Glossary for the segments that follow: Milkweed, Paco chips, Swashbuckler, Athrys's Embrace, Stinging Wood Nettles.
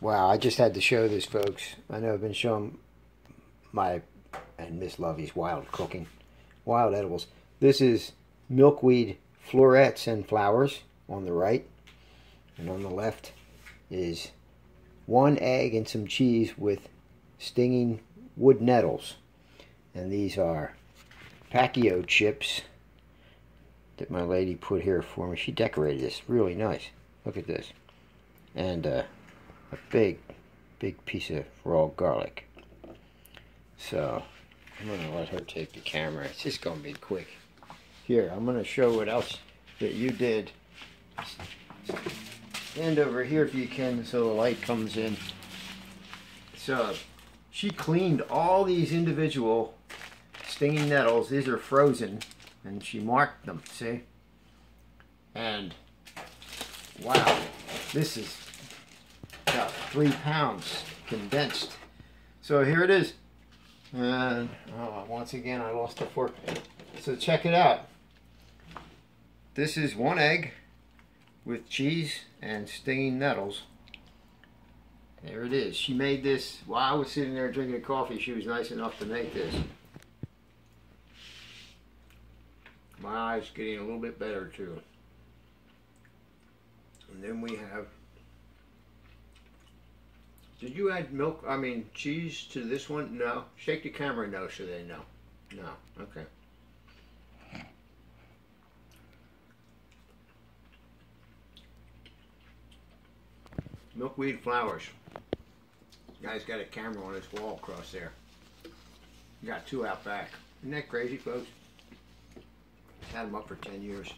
Wow, I just had to show this, folks. I know I've been showing my and Miss Lovey's wild cooking, wild edibles. This is milkweed florets and flowers on the right, and on the left is one egg and some cheese with stinging wood nettles. And these are Paco chips that my lady put here for me. She decorated this really nice. Look at this. And a big piece of raw garlic. So I'm going to let her take the camera. It's just going to be quick. Here, I'm going to show what else that you did. Stand over here if you can so the light comes in. So she cleaned all these individual stinging nettles. These are frozen, and she marked them, see? And wow, this is about 3 pounds condensed. So here it is. And oh, once again, I lost the fork. So check it out. This is one egg with cheese and stinging nettles. There it is. She made this while I was sitting there drinking coffee. She was nice enough to make this. My eye's getting a little bit better too. And then we have, did you add milk, I mean cheese to this one? No. Shake the camera no so they know. No. Okay. Milkweed flowers. Guy's got a camera on his wall across there. You got two out back. Isn't that crazy, folks? Had them up for 10 years.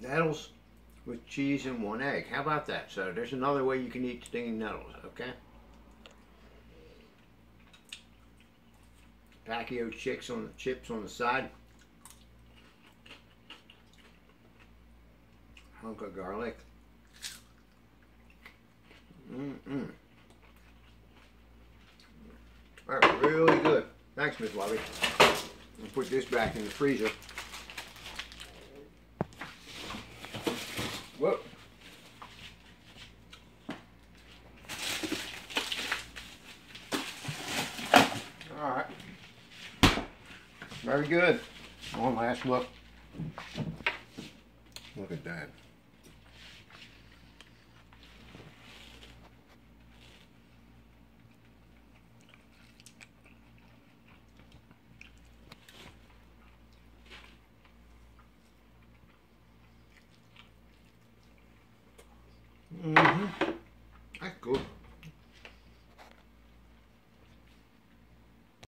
Nettles with cheese and one egg. How about that? So there's another way you can eat stinging nettles, okay? Paco chips on the side. Hunk of garlic. Mm-mm. All right, really good. Thanks, Miss Lovey. I'll put this back in the freezer. Whoa. All right. Very good. One last look. Look at that. That's cool.